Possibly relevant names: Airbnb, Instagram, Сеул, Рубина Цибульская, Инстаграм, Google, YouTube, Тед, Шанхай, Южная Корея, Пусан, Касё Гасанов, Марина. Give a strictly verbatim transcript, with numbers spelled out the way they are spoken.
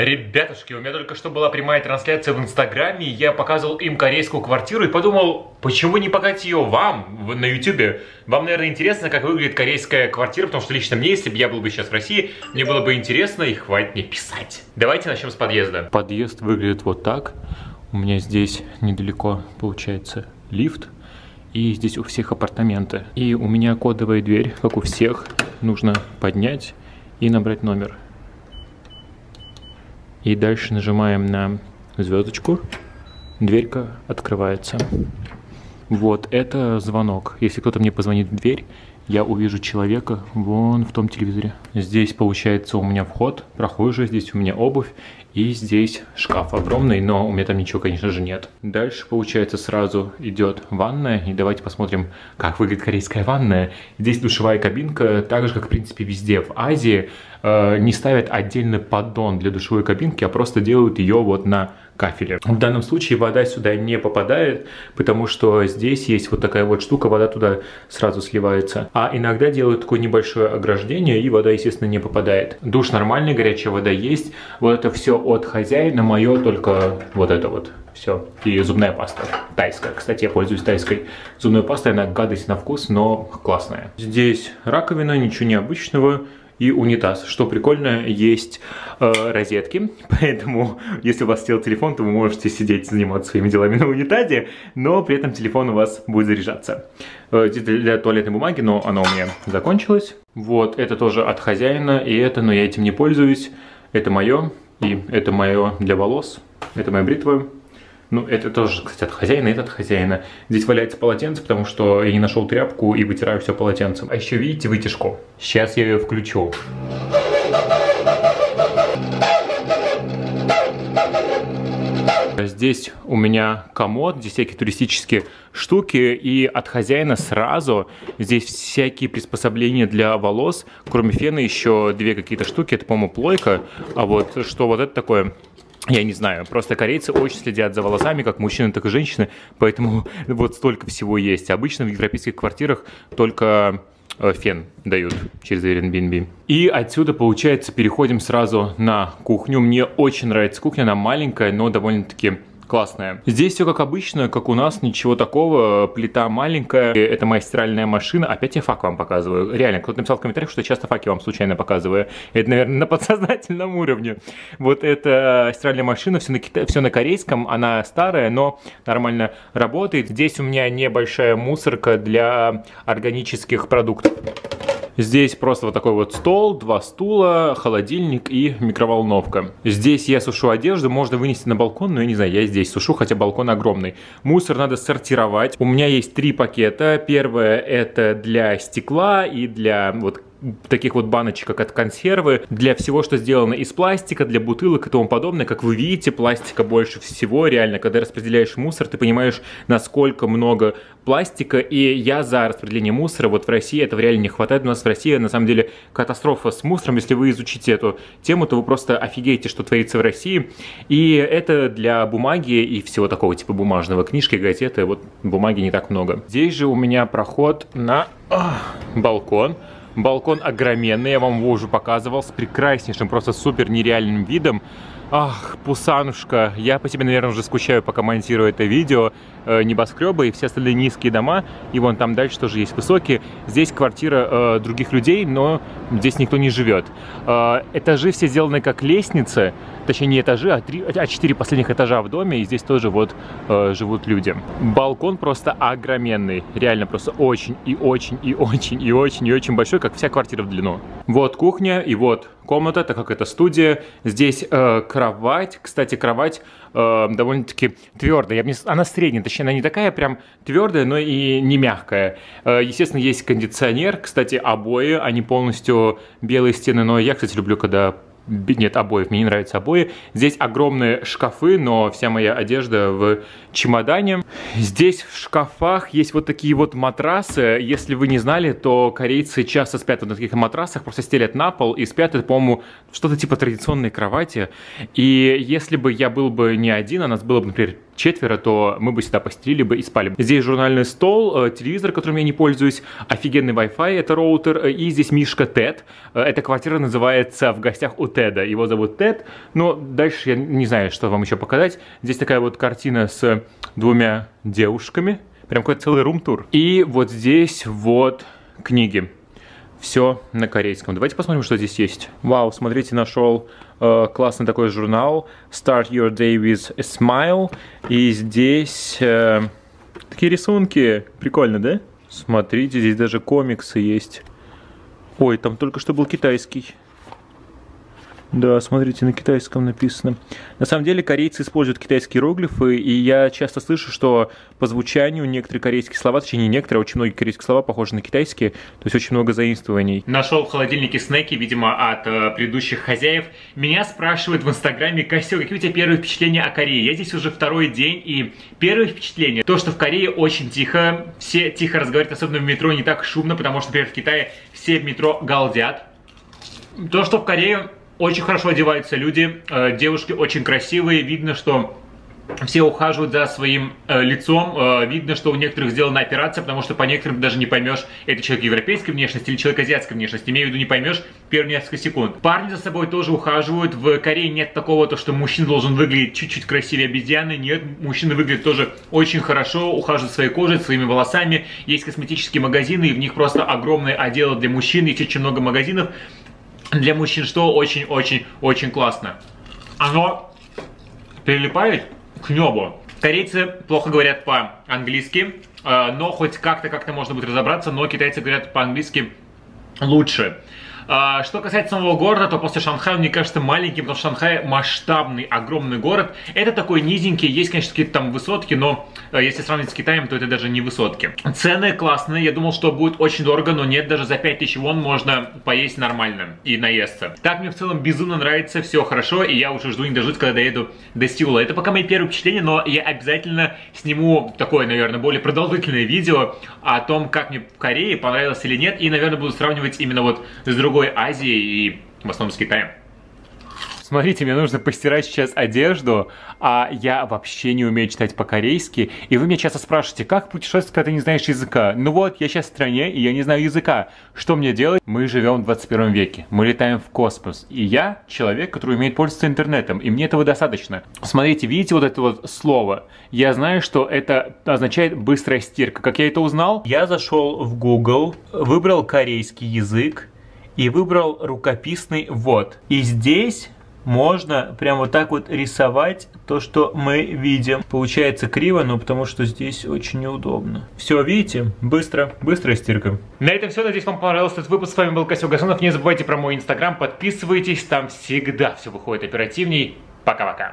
Ребятушки, у меня только что была прямая трансляция в Инстаграме, я показывал им корейскую квартиру и подумал, почему не показать ее вам на Ютубе? Вам, наверное, интересно, как выглядит корейская квартира, потому что лично мне, если бы я был бы сейчас в России, мне было бы интересно, и хватит мне писать. Давайте начнем с подъезда. Подъезд выглядит вот так. У меня здесь недалеко, получается, лифт. И здесь у всех апартаменты. И у меня кодовая дверь, как у всех. Нужно поднять и набрать номер. И дальше нажимаем на звездочку. Дверька открывается. Вот, это звонок. Если кто-то мне позвонит в дверь, я увижу человека вон в том телевизоре. Здесь, получается, у меня вход, прохожий, здесь у меня обувь. И здесь шкаф огромный, но у меня там ничего, конечно же, нет. Дальше, получается, сразу идет ванная. И давайте посмотрим, как выглядит корейская ванная. Здесь душевая кабинка, так же, как, в принципе, везде в Азии. Э, не ставят отдельный поддон для душевой кабинки, а просто делают ее вот на кафеле. В данном случае вода сюда не попадает, потому что здесь есть вот такая вот штука, вода туда сразу сливается. А иногда делают такое небольшое ограждение, и вода, естественно, не попадает. Душ нормальный, горячая вода есть. Вот это все от хозяина, мое только вот это вот. Все. И зубная паста. Тайская. Кстати, я пользуюсь тайской зубной пастой. Она гадость на вкус, но классная. Здесь раковина, ничего необычного. И унитаз. Что прикольно, есть э, розетки, поэтому если у вас сел телефон, то вы можете сидеть, заниматься своими делами на унитазе, но при этом телефон у вас будет заряжаться. Э, для туалетной бумаги, но она у меня закончилась. Вот, это тоже от хозяина, и это, но я этим не пользуюсь. Это мое, и это мое для волос, это моя бритва. Ну, это тоже, кстати, от хозяина, это от хозяина. Здесь валяется полотенце, потому что я не нашел тряпку и вытираю все полотенцем. А еще, видите, вытяжку. Сейчас я ее включу. Здесь у меня комод, здесь всякие туристические штуки, и от хозяина сразу здесь всякие приспособления для волос, кроме фена еще две какие-то штуки, это, по-моему, плойка, а вот что вот это такое... Я не знаю, просто корейцы очень следят за волосами, как мужчины, так и женщины, поэтому вот столько всего есть. Обычно в европейских квартирах только фен дают через Airbnb. И отсюда, получается, переходим сразу на кухню. Мне очень нравится кухня, она маленькая, но довольно-таки... классная. Здесь все как обычно, как у нас, ничего такого. Плита маленькая, это моя стиральная машина. Опять я фак вам показываю. Реально, кто-то написал в комментариях, что я часто факи вам случайно показываю. Это, наверное, на подсознательном уровне. Вот это стиральная машина, все на, кита... все на корейском, она старая, но нормально работает. Здесь у меня небольшая мусорка для органических продуктов. Здесь просто вот такой вот стол, два стула, холодильник и микроволновка. Здесь я сушу одежду, можно вынести на балкон, но я не знаю, я здесь сушу, хотя балкон огромный. Мусор надо сортировать. У меня есть три пакета. Первое это для стекла и для вот таких вот баночек, как от консервы, для всего, что сделано из пластика, для бутылок и тому подобное. Как вы видите, пластика больше всего. Реально, когда распределяешь мусор, ты понимаешь, насколько много пластика. И я за распределение мусора. Вот в России этого реально не хватает. У нас в России, на самом деле, катастрофа с мусором. Если вы изучите эту тему, то вы просто офигеете, что творится в России. И это для бумаги и всего такого типа бумажного. Книжки, газеты, вот бумаги не так много. Здесь же у меня проход на балкон. Балкон огроменный, я вам его уже показывал, с прекраснейшим, просто супер нереальным видом. Ах, Пусанушка, я по тебе, наверное, уже скучаю, пока монтирую это видео. Э, небоскребы и все остальные низкие дома, и вон там дальше тоже есть высокие. Здесь квартира э, других людей, но здесь никто не живет. Э, этажи все сделаны как лестницы, точнее не этажи, а, три, а четыре последних этажа в доме, и здесь тоже вот э, живут люди. Балкон просто огроменный, реально просто очень и очень и очень и очень и очень большой, как вся квартира в длину. Вот кухня и вот комната, так как это студия. Здесь э, кровать, кстати, кровать э, довольно-таки твердая. Я бы не... Она средняя, точнее, она не такая прям твердая, но и не мягкая. Э, естественно, есть кондиционер. Кстати, обои, они полностью белые стены, но я, кстати, люблю, когда... Нет обоев, мне не нравятся обои. Здесь огромные шкафы, но вся моя одежда в чемодане. Здесь в шкафах есть вот такие вот матрасы. Если вы не знали, то корейцы часто спят вот на таких матрасах, просто стелят на пол и спят. Это, по-моему, что-то типа традиционной кровати. И если бы я был бы не один, а нас было бы, например, четверо, то мы бы сюда постелили бы и спали бы. Здесь журнальный стол, телевизор, которым я не пользуюсь, офигенный Wi-Fi, это роутер, и здесь мишка Тед. Эта квартира называется «В гостях у Теда». Его зовут Тед, но дальше я не знаю, что вам еще показать. Здесь такая вот картина с двумя девушками, прям какой-то целый рум-тур. И вот здесь вот книги. Все на корейском. Давайте посмотрим, что здесь есть. Вау, смотрите, нашел э, классный такой журнал Start Your Day with a Smile. И здесь э, такие рисунки. Прикольно, да? Смотрите, здесь даже комиксы есть. Ой, там только что был китайский. Да, смотрите, на китайском написано. На самом деле корейцы используют китайские иероглифы, и я часто слышу, что по звучанию некоторые корейские слова, точнее не некоторые, а очень многие корейские слова похожи на китайские, то есть очень много заимствований. Нашел в холодильнике снеки, видимо, от э, предыдущих хозяев. Меня спрашивают в инстаграме: Касё, какие у тебя первые впечатления о Корее? Я здесь уже второй день, и первые впечатления, то, что в Корее очень тихо, все тихо разговаривают, особенно в метро не так шумно, потому что, например, в Китае все в метро галдят. То, что в Корее... Очень хорошо одеваются люди, девушки очень красивые, видно, что все ухаживают за своим лицом, видно, что у некоторых сделана операция, потому что по некоторым даже не поймешь, это человек европейской внешности или человек азиатской внешности, имею в виду, не поймешь первые несколько секунд. Парни за собой тоже ухаживают, в Корее нет такого, то, что мужчина должен выглядеть чуть-чуть красивее обезьяны, нет, мужчины выглядят тоже очень хорошо, ухаживают своей кожей, своими волосами, есть косметические магазины, и в них просто огромное отделы для мужчин, есть очень много магазинов. Для мужчин, что очень-очень-очень классно. Оно прилипает к небу. Корейцы плохо говорят по-английски, но хоть как-то как-то можно будет разобраться, но китайцы говорят по-английски лучше. Что касается самого города, то после Шанхая, мне кажется, маленький, потому что Шанхай масштабный, огромный город. Это такой низенький, есть, конечно, какие-то там высотки, но если сравнить с Китаем, то это даже не высотки. Цены классные, я думал, что будет очень дорого, но нет, даже за пять тысяч вон можно поесть нормально и наесться. Так мне в целом безумно нравится, все хорошо, и я уже жду не дождусь, когда доеду до Сеула. Это пока мои первые впечатления, но я обязательно сниму такое, наверное, более продолжительное видео о том, как мне в Корее, понравилось или нет, и, наверное, буду сравнивать именно вот с другой Азии и в основном с Китаем. Смотрите, мне нужно постирать сейчас одежду, а я вообще не умею читать по-корейски. И вы меня часто спрашиваете, как путешествовать, когда ты не знаешь языка? Ну вот, я сейчас в стране, и я не знаю языка. Что мне делать? Мы живем в двадцать первом веке, мы летаем в космос. И я человек, который умеет пользоваться интернетом, и мне этого достаточно. Смотрите, видите вот это вот слово? Я знаю, что это означает быстрая стирка. Как я это узнал? Я зашел в Google, выбрал корейский язык, и выбрал рукописный ввод. И здесь можно прям вот так вот рисовать то, что мы видим. Получается криво, но потому что здесь очень неудобно. Все, видите? Быстро, быстрая стирка. На этом все. Надеюсь, вам понравился этот выпуск. С вами был Касё Гасанов. Не забывайте про мой инстаграм. Подписывайтесь, там всегда все выходит оперативней. Пока-пока.